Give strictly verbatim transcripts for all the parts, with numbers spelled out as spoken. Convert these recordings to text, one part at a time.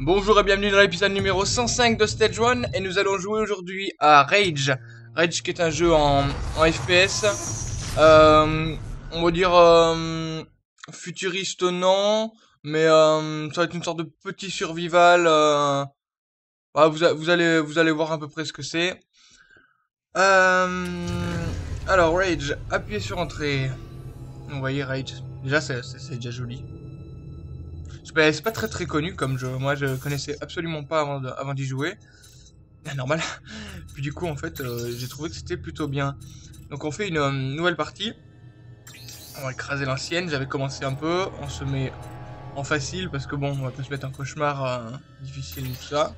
Bonjour et bienvenue dans l'épisode numéro cent cinq de Stage One, et nous allons jouer aujourd'hui à Rage. Rage qui est un jeu en, en F P S, euh, on va dire euh, futuriste non, mais euh, ça va être une sorte de petit survival. Euh, bah, vous, a, vous, allez, vous allez voir à peu près ce que c'est. Euh, alors Rage, appuyez sur entrée. Vous voyez Rage, déjà c'est déjà joli. C'est pas très très connu comme jeu, moi je connaissais absolument pas avant de, avant d'y jouer. Normal. Puis du coup en fait euh, j'ai trouvé que c'était plutôt bien. Donc on fait une euh, nouvelle partie. On va écraser l'ancienne, j'avais commencé un peu, on se met en facile parce que bon, on va pas se mettre un cauchemar euh, difficile ou tout ça.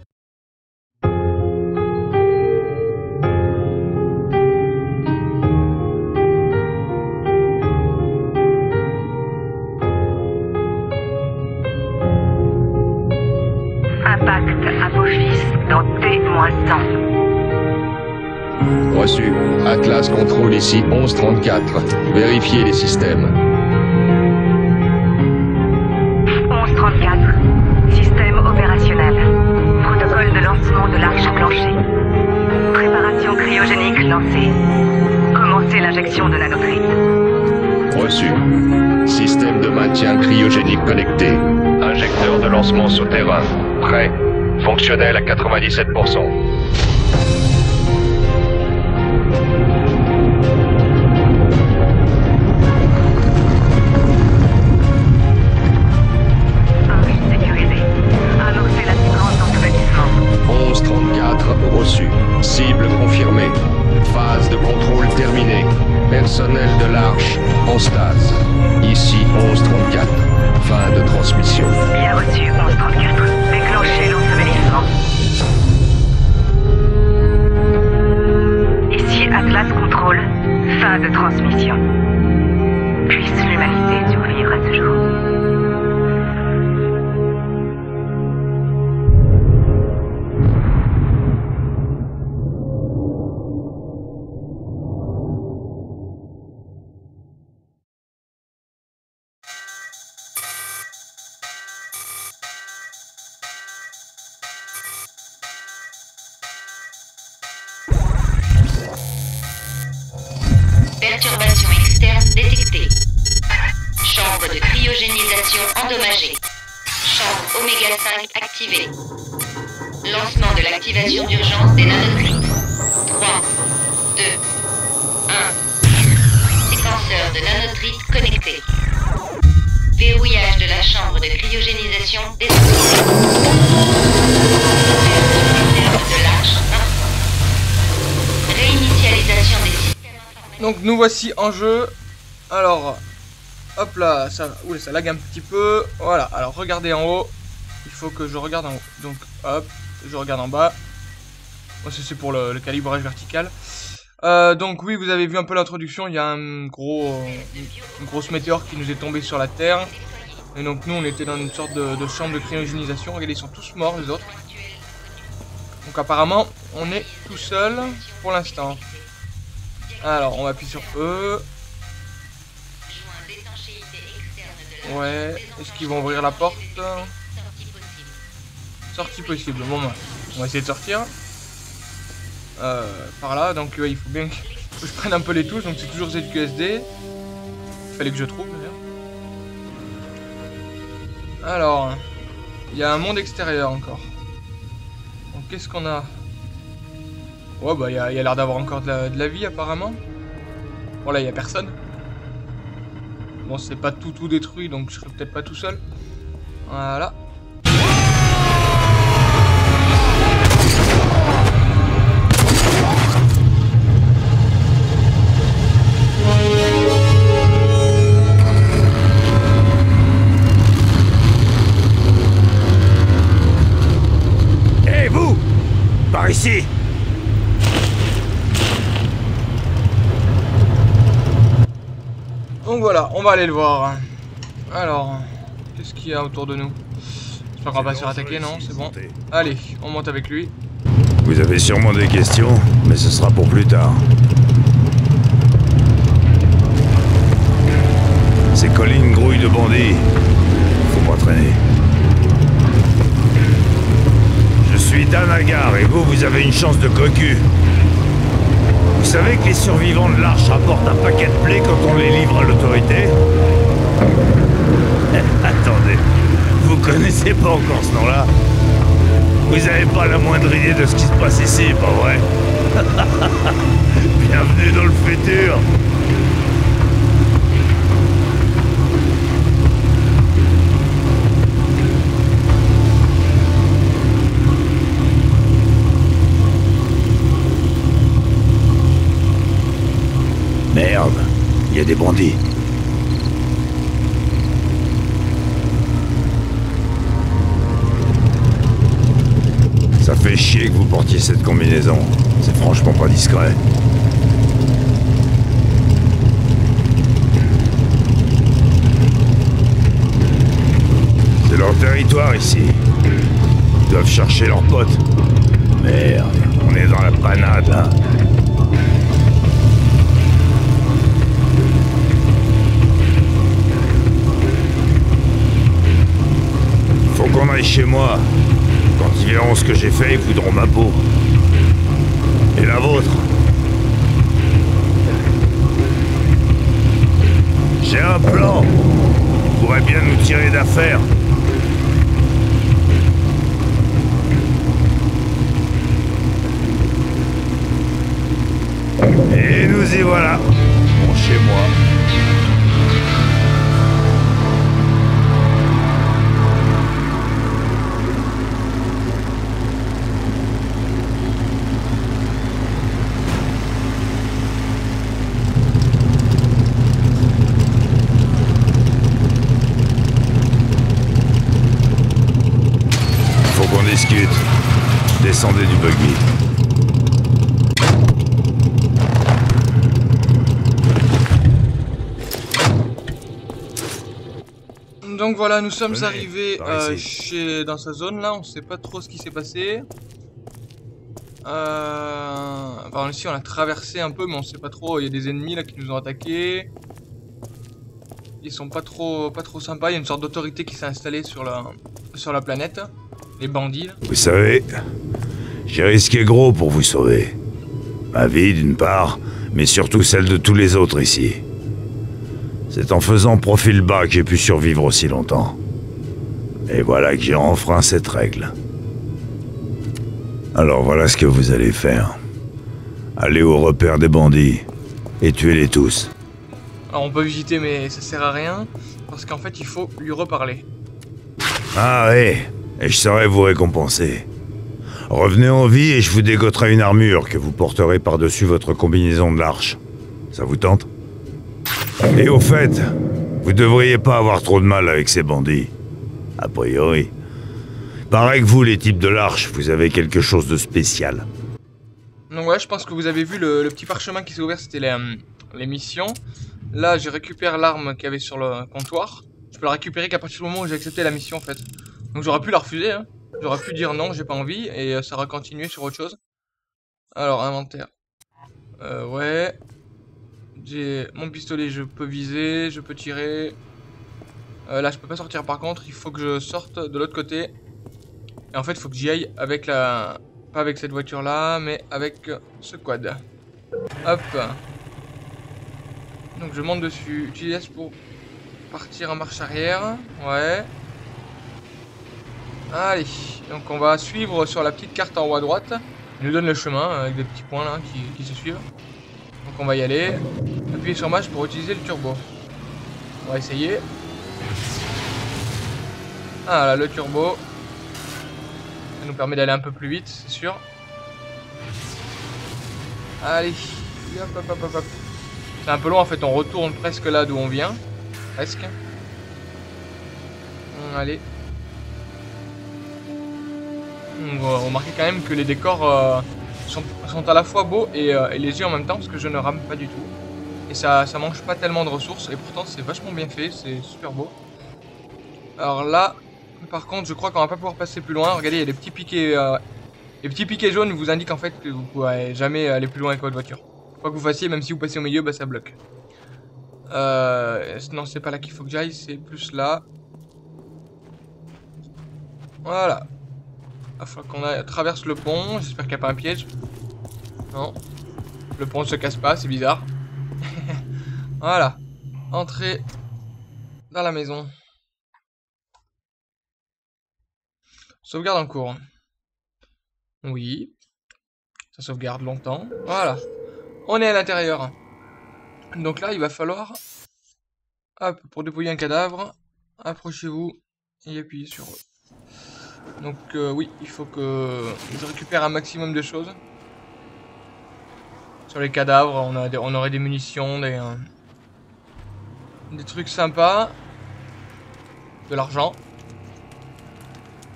Reçu. Atlas contrôle ici onze trente-quatre. Vérifiez les systèmes. onze trente-quatre. Système opérationnel. Protocole de lancement de l'arche enclenché. Préparation cryogénique lancée. Commencez l'injection de nanotrite. Reçu. Système de maintien cryogénique connecté. Injecteur de lancement souterrain. Prêt. Fonctionnel à quatre-vingt-dix-sept pour cent. Personnel de l'Arche, en stase. Ici onze trente-quatre. Fin de transmission. Bien reçu, onze trente-quatre. Déclenchez l'ensevelissement. Ici Atlas Contrôle. Fin de transmission. Puisse l'humanité survivre à ce jour. Perturbation externe détectée. Chambre de cryogénisation endommagée. Chambre oméga cinq activée. Lancement de l'activation d'urgence des nanotrites. trois, deux, un. Séquenceur de nanotrites connecté. Verrouillage de la chambre de cryogénisation désactivée. Ouverture de l'arche un. Réinitialisation des systèmes. Donc nous voici en jeu. Alors, hop là, ça, oula, ça lag un petit peu. Voilà, alors regardez en haut. Il faut que je regarde en haut. Donc hop, je regarde en bas. Bon, c'est pour le, le calibrage vertical. Euh, donc oui, vous avez vu un peu l'introduction. Il y a un gros, euh, une grosse météore qui nous est tombée sur la Terre. Et donc nous, on était dans une sorte de, de chambre de cryogénisation. Regardez, ils sont tous morts, les autres. Donc apparemment, on est tout seul pour l'instant. Alors, on appuie sur E. Ouais, est-ce qu'ils vont ouvrir la porte? Sortie possible, bon, on va essayer de sortir. Euh, par là, donc ouais, il faut bien que je prenne un peu les touches, donc c'est toujours Z Q S D. Il fallait que je trouve, d'ailleurs. Alors, il y a un monde extérieur encore. Donc, qu'est-ce qu'on a? Ouais, bah, il y a, y a l'air d'avoir encore de la, de la vie, apparemment. Bon, là, il n'y a personne. Bon, c'est pas tout tout détruit, donc je serai peut-être pas tout seul. Voilà. Hey, vous! Par ici! Donc voilà, on va aller le voir. Alors, qu'est-ce qu'il y a autour de nous? J'espère qu'on va pas se faire attaquer, non? C'est bon. Allez, on monte avec lui. Vous avez sûrement des questions, mais ce sera pour plus tard. Ces collines grouillent de bandits. Faut pas traîner. Dan Hagar et vous, vous avez une chance de cocu. Vous savez que les survivants de l'Arche rapportent un paquet de blé quand on les livre à l'autorité? Attendez, vous connaissez pas encore ce nom-là? Vous avez pas la moindre idée de ce qui se passe ici, pas vrai? Bienvenue dans le futur! Merde, il y a des bandits. Ça fait chier que vous portiez cette combinaison. C'est franchement pas discret. C'est leur territoire ici. Ils doivent chercher leurs potes. Merde, on est dans la panade là. Qu'on aille chez moi. Quand ils verront ce que j'ai fait, ils voudront ma peau. Et la vôtre. J'ai un plan. Ils pourraient bien nous tirer d'affaire. Et nous y voilà. Bon, chez moi. Descendez du buggy. Donc voilà, nous sommes Venez, arrivés euh, chez, dans sa zone là, on sait pas trop ce qui s'est passé. Euh... Enfin, ici on a traversé un peu, mais on sait pas trop, il y a des ennemis là qui nous ont attaqués. Ils sont pas trop, pas trop sympas, il y a une sorte d'autorité qui s'est installée sur la, sur la planète. Les bandits, là. Vous savez, j'ai risqué gros pour vous sauver. Ma vie, d'une part, mais surtout celle de tous les autres ici. C'est en faisant profil bas que j'ai pu survivre aussi longtemps. Et voilà que j'ai enfreint cette règle. Alors voilà ce que vous allez faire. Allez au repère des bandits et tuez-les tous. Alors on peut visiter, mais ça sert à rien, parce qu'en fait, il faut lui reparler. Ah oui. Et je saurai vous récompenser. Revenez en vie et je vous dégoterai une armure que vous porterez par-dessus votre combinaison de l'Arche. Ça vous tente? Et au fait, vous devriez pas avoir trop de mal avec ces bandits. A priori. Pareil que vous, les types de l'Arche, vous avez quelque chose de spécial. Donc ouais, je pense que vous avez vu le, le petit parchemin qui s'est ouvert, c'était les, euh, les missions. Là, je récupère l'arme qu'il y avait sur le comptoir. Je peux la récupérer qu'à partir du moment où j'ai accepté la mission, en fait. Donc j'aurais pu la refuser, hein. J'aurais pu dire non, j'ai pas envie, et ça aurait continué sur autre chose. Alors, inventaire. Euh, ouais. J'ai mon pistolet, je peux viser, je peux tirer. Euh, là, je peux pas sortir par contre, il faut que je sorte de l'autre côté. Et en fait, il faut que j'y aille avec la... Pas avec cette voiture-là, mais avec ce quad. Hop. Donc je monte dessus. Utilise pour partir en marche arrière. Ouais. Allez, donc on va suivre sur la petite carte en haut à droite. Il nous donne le chemin avec des petits points là qui, qui se suivent. Donc on va y aller. Appuyez sur Maj pour utiliser le turbo. On va essayer. Ah là, le turbo. Ça nous permet d'aller un peu plus vite, c'est sûr. Allez, hop hop hop hop hop. C'est un peu long en fait, on retourne presque là d'où on vient. Presque. Allez. On remarquait quand même que les décors euh, sont, sont à la fois beaux et, euh, et les yeux en même temps, parce que je ne rame pas du tout. Et ça, ça mange pas tellement de ressources, et pourtant c'est vachement bien fait, c'est super beau. Alors là, par contre, je crois qu'on va pas pouvoir passer plus loin. Regardez, il y a des petits piquets, euh, les petits piquets jaunes vous indiquent en fait que vous pouvez jamais aller plus loin avec votre voiture. Quoi que vous fassiez, même si vous passez au milieu, bah ça bloque. Euh, non, c'est pas là qu'il faut que j'aille, c'est plus là. Voilà. afin qu'on traverse le pont. J'espère qu'il n'y a pas un piège. Non. Le pont ne se casse pas, c'est bizarre. Voilà. Entrée dans la maison. Sauvegarde en cours. Oui. Ça sauvegarde longtemps. Voilà. On est à l'intérieur. Donc là, il va falloir... Hop, pour dépouiller un cadavre, approchez-vous et appuyez sur eux. Donc euh, oui, il faut que je récupère un maximum de choses. Sur les cadavres, on, a des, on aurait des munitions, des, euh, des trucs sympas. De l'argent.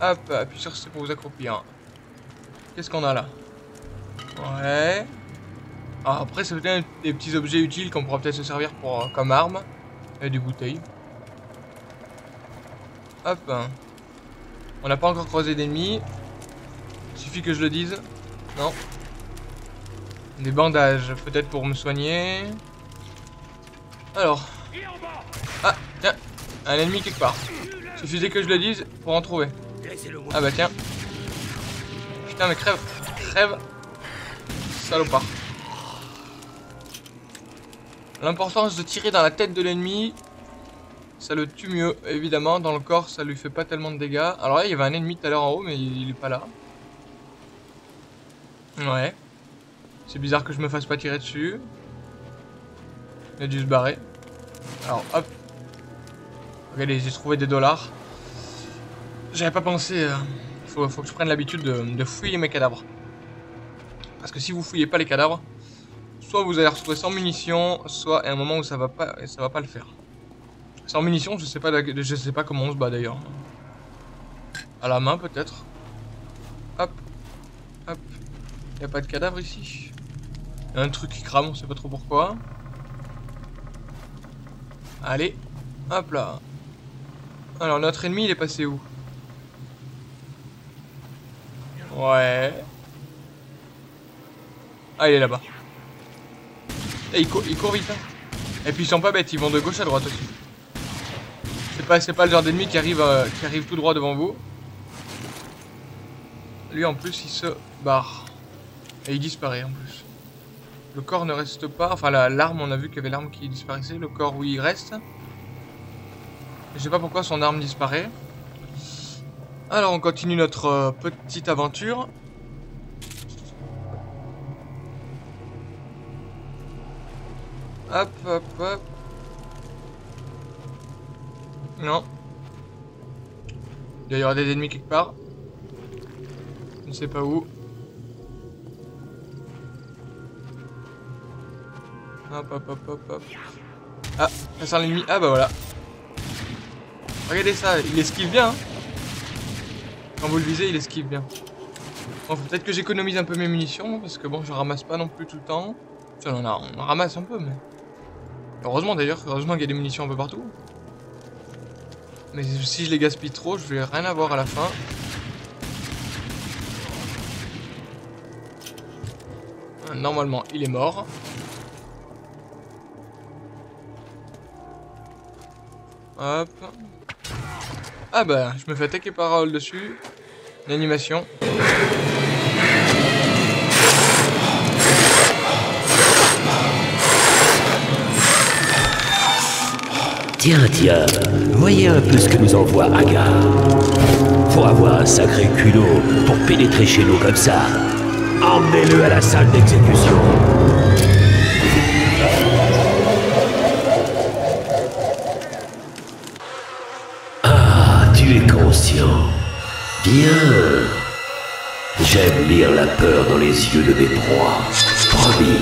Hop, appuyez sur C pour vous accroupir. Qu'est-ce qu'on a là? Ouais. Alors après, c'est peut-être des petits objets utiles qu'on pourra peut-être se servir pour, euh, comme arme. Et des bouteilles. Hop. On n'a pas encore croisé d'ennemis. Suffit que je le dise. Non. Des bandages, peut-être pour me soigner. Alors. Ah, tiens. Un ennemi quelque part. Suffisait que je le dise pour en trouver. Ah bah tiens. Putain mais crève. Crève. Salopard. L'importance de tirer dans la tête de l'ennemi, ça le tue mieux, évidemment. Dans le corps, ça lui fait pas tellement de dégâts. Alors là, il y avait un ennemi tout à l'heure en haut, mais il est pas là. Ouais. C'est bizarre que je me fasse pas tirer dessus. Il a dû se barrer. Alors, hop. Regardez, j'ai trouvé des dollars. J'avais pas pensé... Euh, faut, faut que je prenne l'habitude de, de fouiller mes cadavres. Parce que si vous fouillez pas les cadavres... Soit vous allez retrouver sans munitions, soit à un moment où ça va pas, ça va pas le faire. Sans munitions, je sais pas, je sais pas comment on se bat d'ailleurs. À la main peut-être. Hop, hop. Y a pas de cadavre ici. Y a un truc qui crame, on sait pas trop pourquoi. Allez, hop là. Alors notre ennemi, il est passé où? Ouais. Ah, il est là-bas. Et ils, cou ils courent vite hein. Et puis ils sont pas bêtes, ils vont de gauche à droite aussi. C'est pas, pas le genre d'ennemi qui arrive euh, qui arrive tout droit devant vous. Lui en plus il se barre. Et il disparaît en plus. Le corps ne reste pas, enfin l'arme, on a vu qu'il y avait l'arme qui disparaissait, le corps oui il reste. Je sais pas pourquoi son arme disparaît. Alors on continue notre euh, petite aventure. Hop, hop, hop. Non. Il doit y avoir des ennemis quelque part. Je ne sais pas où. Hop, hop, hop, hop, hop. Ah, ça sent l'ennemi. Ah, bah voilà. Regardez ça, il esquive bien. Hein. Quand vous le visez, il esquive bien. Bon, faut peut-être que j'économise un peu mes munitions. Parce que bon, je ramasse pas non plus tout le temps. On en, a, on en ramasse un peu, mais... Heureusement d'ailleurs, heureusement qu'il y a des munitions un peu partout. Mais si je les gaspille trop, je vais rien avoir à la fin. Normalement, il est mort. Hop. Ah bah, je me fais attaquer par euh, le dessus. L'animation. Tiens, tiens, voyez un peu ce que nous envoie Hagar. Faut avoir un sacré culot pour pénétrer chez nous comme ça. Emmenez-le à la salle d'exécution. Ah, tu es conscient. Bien. J'aime lire la peur dans les yeux de mes proies. Promis,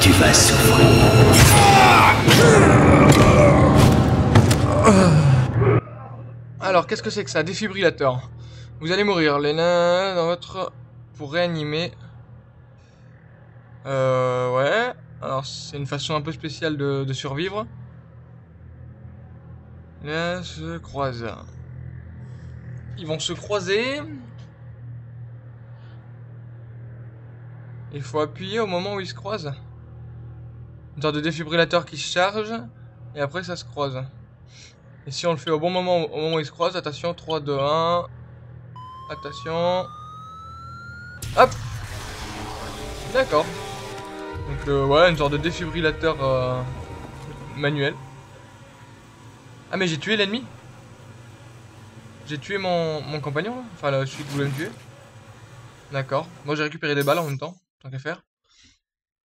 tu vas souffrir. Alors, qu'est-ce que c'est que ça? Défibrillateur. Vous allez mourir. Les nains dans votre... Pour réanimer. Euh... Ouais. Alors, c'est une façon un peu spéciale de, de survivre. Les nains se croisent. Ils vont se croiser. Il faut appuyer au moment où ils se croisent. Une sorte de défibrillateur qui se charge. Et après, ça se croise. Et si on le fait au bon moment, au moment où il se croise, attention, trois, deux, un. attention. Hop. D'accord. Donc euh, ouais, une sorte de défibrillateur euh, manuel. Ah mais j'ai tué l'ennemi. J'ai tué mon, mon compagnon là. Enfin là, celui que vous voulez me tuer. D'accord. Moi j'ai récupéré des balles en même temps, tant qu'à faire.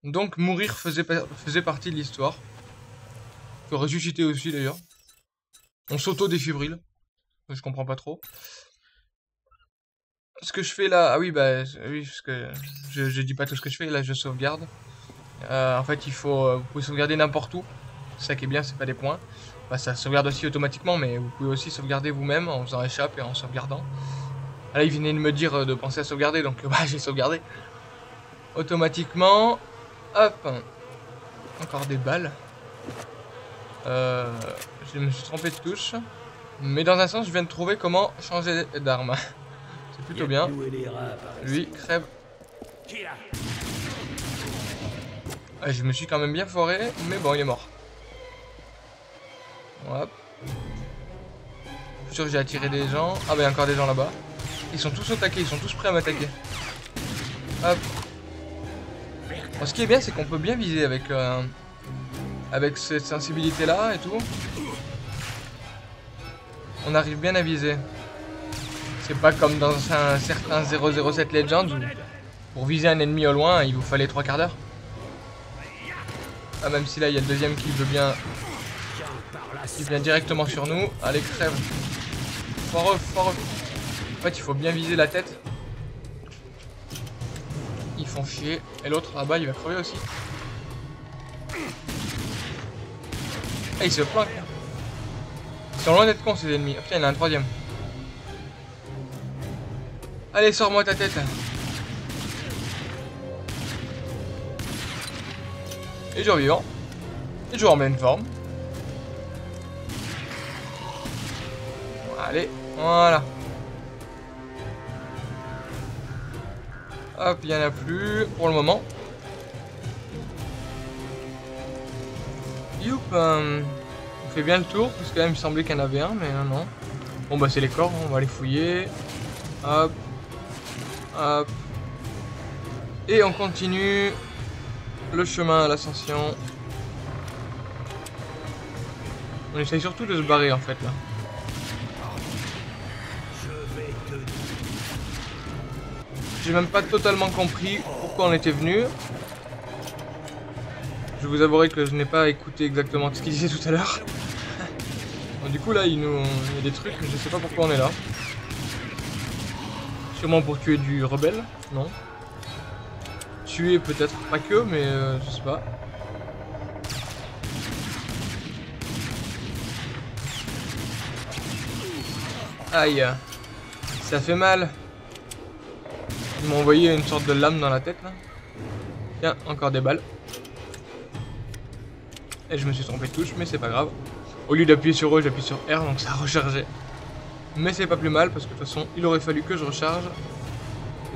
Donc mourir faisait, faisait partie de l'histoire. Je ressusciter aussi d'ailleurs. On s'auto-défibrile. Je comprends pas trop. Ce que je fais là... Ah oui, bah oui, parce que je, je dis pas tout ce que je fais. Là, je sauvegarde. Euh, en fait, il faut... Vous pouvez sauvegarder n'importe où. C'est ça qui est bien, c'est pas des points. Bah, ça sauvegarde aussi automatiquement, mais vous pouvez aussi sauvegarder vous-même en faisant échappe et en sauvegardant. Ah, là, il venait de me dire de penser à sauvegarder, donc bah, j'ai sauvegardé. Automatiquement. Hop. Encore des balles. Euh, je me suis trompé de touche. Mais dans un sens, je viens de trouver comment changer d'arme. C'est plutôt bien. Lui, crève. Ah, je me suis quand même bien foiré, mais bon, il est mort. Hop. Je suis sûr que j'ai attiré des gens. Ah, bah, il y a encore des gens là-bas. Ils sont tous attaqués, ils sont tous prêts à m'attaquer. Hop. Bon, ce qui est bien, c'est qu'on peut bien viser avec, euh, avec cette sensibilité-là et tout. On arrive bien à viser. C'est pas comme dans un certain zéro zéro sept Legends où pour viser un ennemi au loin, il vous fallait trois quarts d'heure. Ah, même si là, il y a le deuxième qui veut bien... qui vient directement sur nous. Allez, crève. Foireux, foireux. En fait, il faut bien viser la tête. Ils font chier. Et l'autre, là-bas, il va crever aussi. Ah, il se planque. Ils sont loin d'être cons, ces ennemis. Oh, putain, il y en a un troisième. Allez, sors-moi ta tête. Et je reviens. Et toujours en pleine forme. Allez, voilà. Hop, il n'y en a plus pour le moment. Youp. Euh... On fait bien le tour, parce que là, il me semblait qu'il y en avait un, mais non, non. Bon, bah, c'est les corps, on va les fouiller. Hop. Hop. Et on continue le chemin à l'ascension. On essaye surtout de se barrer, en fait, là. J'ai même pas totalement compris pourquoi on était venu. Je vous avouerai que je n'ai pas écouté exactement ce qu'il disait tout à l'heure. Bon, du coup là il, nous... il y a des trucs, mais je sais pas pourquoi on est là. Sûrement pour tuer du rebelle, non? Tuer peut-être pas que, mais euh, je sais pas. Aïe, ça fait mal. Ils m'ont envoyé une sorte de lame dans la tête là. Tiens, encore des balles. Et je me suis trompé de touche, mais c'est pas grave. Au lieu d'appuyer sur E, j'appuie sur R, donc ça a rechargé. Mais c'est pas plus mal, parce que de toute façon, il aurait fallu que je recharge.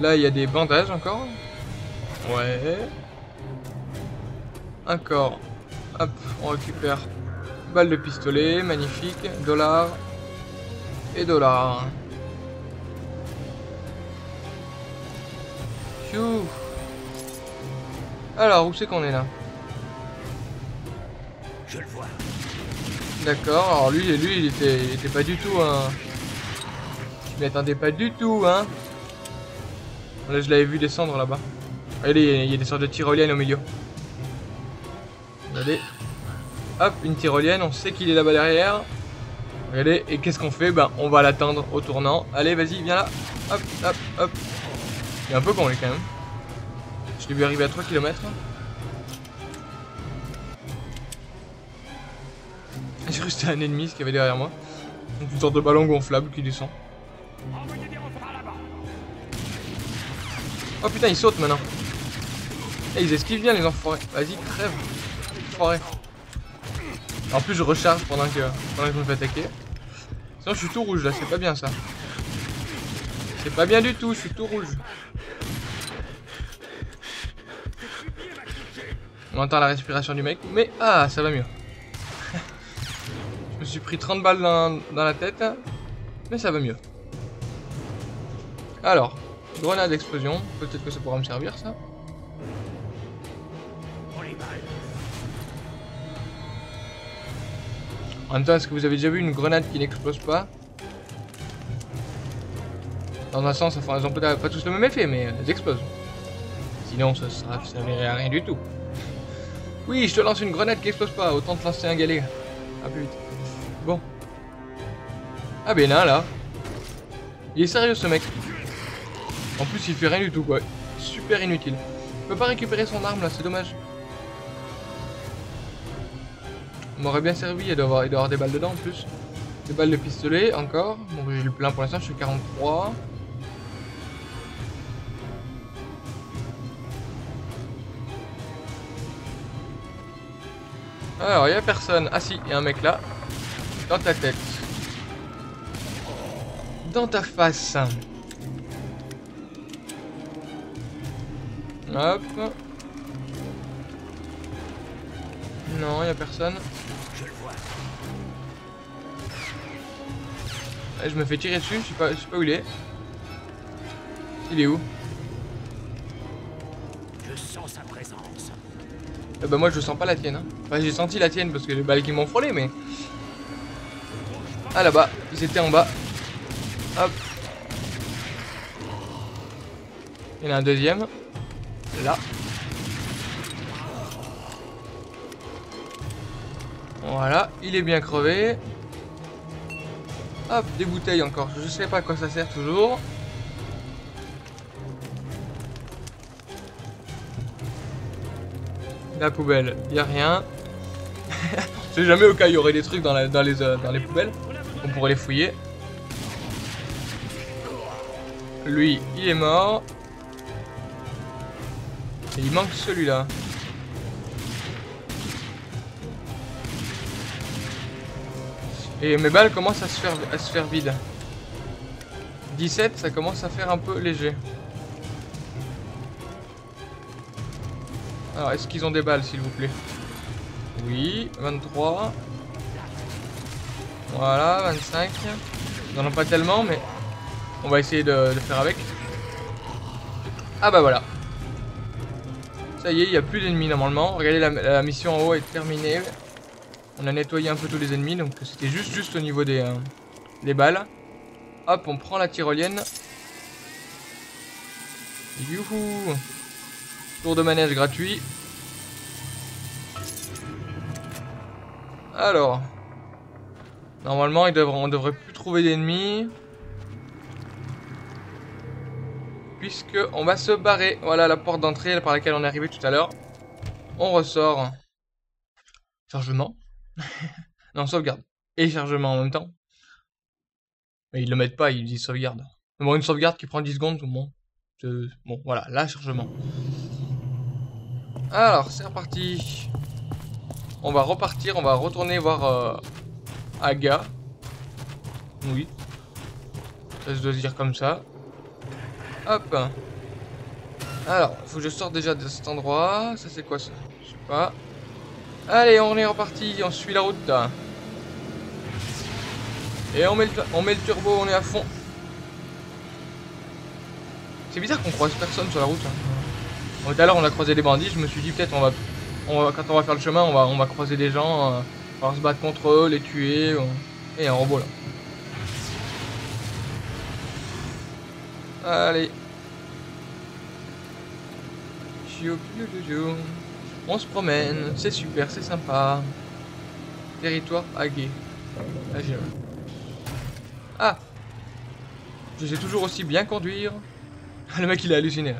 Là, il y a des bandages encore. Ouais. Un corps. Hop, on récupère. Balle de pistolet, magnifique. Dollars. Et dollars. Alors, où c'est qu'on est là? Je le vois. D'accord, alors lui, lui il, était, il était pas du tout hein. Je m'y attendais pas du tout hein. Là je l'avais vu descendre là-bas. Regardez, il y, a, il y a des sortes de tyroliennes au milieu. Regardez. Hop, une tyrolienne, on sait qu'il est là-bas derrière. Regardez, et qu'est-ce qu'on fait? Ben on va l'attendre au tournant. Allez, vas-y, viens là. Hop, hop, hop. Il est un peu con lui quand même. Je l'ai vu arriver à trois kilomètres. J'ai cru que c'était un ennemi ce qu'il y avait derrière moi. Donc une sorte de ballon gonflable qui descend. Oh putain, ils sautent maintenant. Et ils esquivent bien les enfoirés. Vas-y, crève. Enfoiré. En plus je recharge pendant que, pendant que je me fais attaquer. Sinon je suis tout rouge là, c'est pas bien ça. C'est pas bien du tout, je suis tout rouge. On entend la respiration du mec, mais ah, ça va mieux. Je me suis pris trente balles dans, dans la tête, mais ça va mieux. Alors, grenade explosion, peut-être que ça pourra me servir ça. En même temps, est-ce que vous avez déjà vu une grenade qui n'explose pas? Dans un sens, enfin, ils ont pas tous le même effet, mais elles explosent. Sinon, ça ne servirait à rien du tout. Oui, je te lance une grenade qui explose pas, autant te lancer un galet. Ah, plus vite. Bon. Ah, ben là, là. Il est sérieux ce mec. En plus, il fait rien du tout, quoi. Super inutile. Je peux pas récupérer son arme là, c'est dommage. M'aurait bien servi, il doit, avoir, il doit avoir des balles dedans en plus. Des balles de pistolet encore. Bon, j'ai le plein pour l'instant, je suis quarante-trois. Alors, il n'y a personne. Ah si, il y a un mec là. Dans ta tête. Dans ta face. Hop. Non, il n'y a personne. Je me fais tirer dessus, je sais pas, je sais pas où il est. Il est où? Je sens sa présence. Eh ben moi je sens pas la tienne. Hein. Enfin j'ai senti la tienne parce que les balles qui m'ont frôlé mais. Ah là-bas, ils étaient en bas. Hop. Il y en a un deuxième. Là. Voilà, il est bien crevé. Hop, des bouteilles encore. Je sais pas à quoi ça sert toujours. La poubelle, y a rien. Je sais jamais au cas il y aurait des trucs dans, la, dans, les, euh, dans les poubelles. On pourrait les fouiller. Lui, il est mort. Et il manque celui-là. Et mes balles commencent à se faire, à se faire vide. dix-sept, ça commence à faire un peu léger. Alors, est-ce qu'ils ont des balles, s'il vous plaît? Oui, vingt-trois. Voilà, vingt-cinq. Ils n'en ont pas tellement, mais on va essayer de, de faire avec. Ah bah voilà. Ça y est, il n'y a plus d'ennemis normalement. Regardez, la, la mission en haut est terminée. On a nettoyé un peu tous les ennemis, donc c'était juste juste au niveau des, euh, des balles. Hop, on prend la tyrolienne. Youhou! Tour de manège gratuit. Alors. Normalement, ils devraient, on ne devrait plus trouver d'ennemis. Puisque on va se barrer. Voilà la porte d'entrée par laquelle on est arrivé tout à l'heure. On ressort. Chargement. Non, sauvegarde. Et chargement en même temps. Mais ils le mettent pas, ils disent sauvegarde. Bon, une sauvegarde qui prend dix secondes, tout le monde. Je... Bon, voilà, là, chargement. Alors, c'est reparti. On va repartir, on va retourner voir euh, Aga. Oui. Ça se doit se dire comme ça. Hop. Alors, faut que je sorte déjà de cet endroit. Ça, c'est quoi ça? Je sais pas. Allez, on est reparti, on suit la route. Et on met le, on met le turbo, on est à fond. C'est bizarre qu'on croise personne sur la route. Tout à l'heure, on a croisé des bandits, je me suis dit peut-être on va, on va, quand on va faire le chemin, on va, on va croiser des gens, euh, on va se battre contre eux, les tuer. On... Et un robot là. Allez. On se promène, c'est super, c'est sympa. Territoire agué. Ah, ah, je sais toujours aussi bien conduire. Le mec il a halluciné.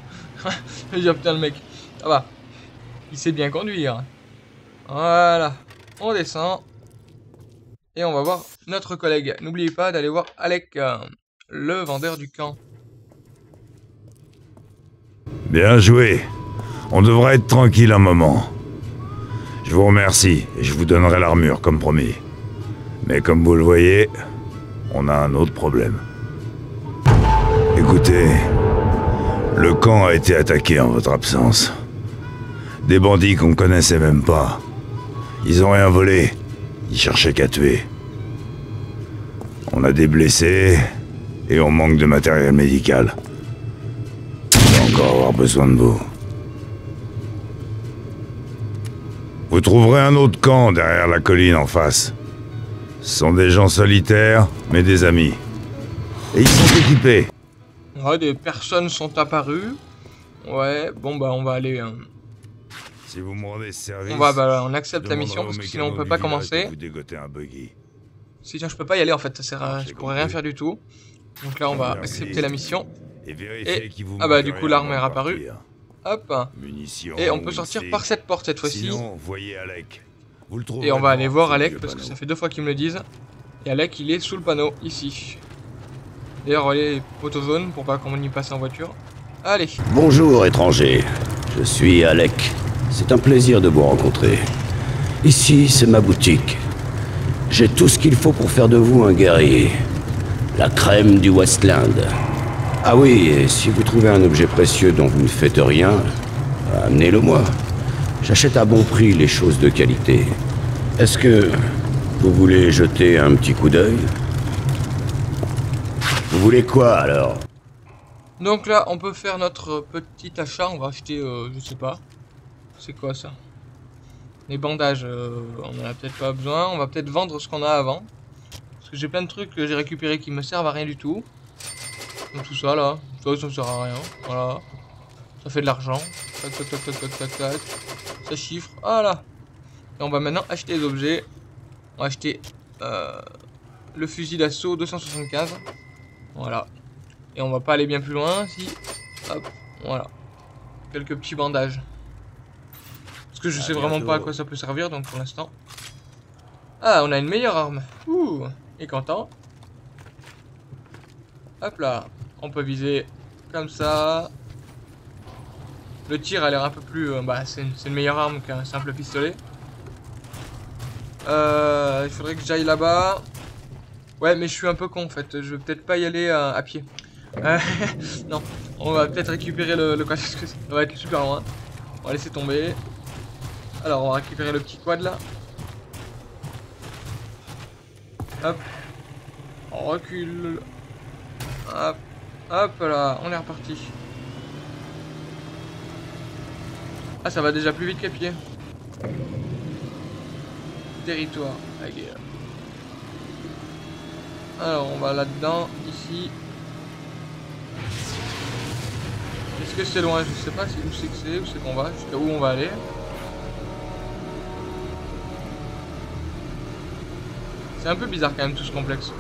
Il dit putain le mec. Ah bah, il sait bien conduire. Voilà, on descend. Et on va voir notre collègue. N'oubliez pas d'aller voir Alec, euh, le vendeur du camp. Bien joué. On devrait être tranquille un moment. Je vous remercie et je vous donnerai l'armure comme promis. Mais comme vous le voyez, on a un autre problème. Écoutez, le camp a été attaqué en votre absence. Des bandits qu'on ne connaissait même pas. Ils ont rien volé, ils cherchaient qu'à tuer. On a des blessés et on manque de matériel médical. On va encore avoir besoin de vous. Vous trouverez un autre camp derrière la colline en face. Ce sont des gens solitaires, mais des amis. Et ils sont équipés. Ouais, des personnes sont apparues. Ouais, bon bah on va aller... Hein. Si vous me rendez service... On va, bah on accepte la mission parce que sinon on peut pas commencer. Si tiens, je peux pas y aller en fait, ça sert à... Je pourrais rien faire du tout. Donc là on va accepter la mission. Et... Ah bah du coup l'arme est apparue. Hop. Et on peut sortir par cette porte cette fois-ci. Et on va aller voir Alec parce que ça fait deux fois qu'ils me le disent. Et Alec il est sous le panneau, ici. D'ailleurs allez, poteau jaune pour pas qu'on y passe en voiture. Allez. Bonjour étranger, je suis Alec. C'est un plaisir de vous rencontrer. Ici c'est ma boutique. J'ai tout ce qu'il faut pour faire de vous un guerrier. La crème du Westland. Ah oui, et si vous trouvez un objet précieux dont vous ne faites rien, amenez-le moi. J'achète à bon prix les choses de qualité. Est-ce que vous voulez jeter un petit coup d'œil? Vous voulez quoi alors? Donc là, on peut faire notre petit achat. On va acheter, euh, je sais pas. C'est quoi ça? Les bandages, euh, on en a peut-être pas besoin. On va peut-être vendre ce qu'on a avant. Parce que j'ai plein de trucs que j'ai récupérés qui me servent à rien du tout. Donc tout ça là, ça, ça ne sert à rien. Voilà. Ça fait de l'argent. Tac, tac, tac, tac, tac, tac. Ça chiffre. Voilà. Et on va maintenant acheter des objets. On va acheter euh, le fusil d'assaut deux cent soixante-quinze. Voilà. Et on va pas aller bien plus loin si... Hop. Voilà. Quelques petits bandages. Parce que je sais vraiment pas à quoi ça peut servir donc pour l'instant. Ah, on a une meilleure arme. Ouh. Et content. Hop là. On peut viser comme ça. Le tir a l'air un peu plus... Euh, bah, c'est une, une meilleure arme qu'un simple pistolet. Euh, il faudrait que j'aille là-bas. Ouais, mais je suis un peu con en fait. Je vais peut-être pas y aller euh, à pied. Euh, non. On va peut-être récupérer le, le quad. Parce que ça va être super loin. On va laisser tomber. Alors, on va récupérer le petit quad là. Hop. On recule. Hop. Hop là. On est reparti. Ah, ça va déjà plus vite qu'à pied. Territoire, la guerre. Alors, on va là-dedans, ici. Est-ce que c'est loin? Je sais pas si où c'est que c'est, où c'est qu'on va, jusqu'à où on va aller. C'est un peu bizarre quand même tout ce complexe.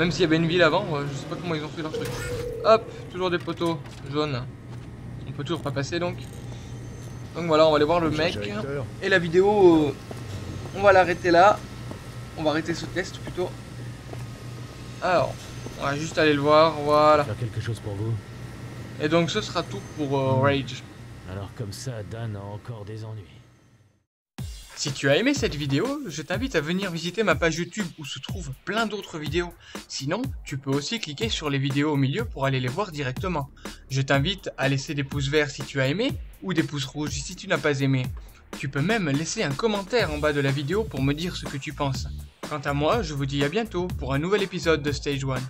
Même s'il y avait une ville avant, je sais pas comment ils ont fait leur truc. Hop, toujours des poteaux jaunes. On peut toujours pas passer donc. Donc voilà, on va aller voir le mec. Et la vidéo, on va l'arrêter là. On va arrêter ce test plutôt. Alors, on va juste aller le voir, voilà. Faire quelque chose pour vous. Et donc ce sera tout pour euh, Rage. Alors comme ça, Dan a encore des ennuis. Si tu as aimé cette vidéo, je t'invite à venir visiter ma page YouTube où se trouvent plein d'autres vidéos. Sinon, tu peux aussi cliquer sur les vidéos au milieu pour aller les voir directement. Je t'invite à laisser des pouces verts si tu as aimé ou des pouces rouges si tu n'as pas aimé. Tu peux même laisser un commentaire en bas de la vidéo pour me dire ce que tu penses. Quant à moi, je vous dis à bientôt pour un nouvel épisode de Stage One.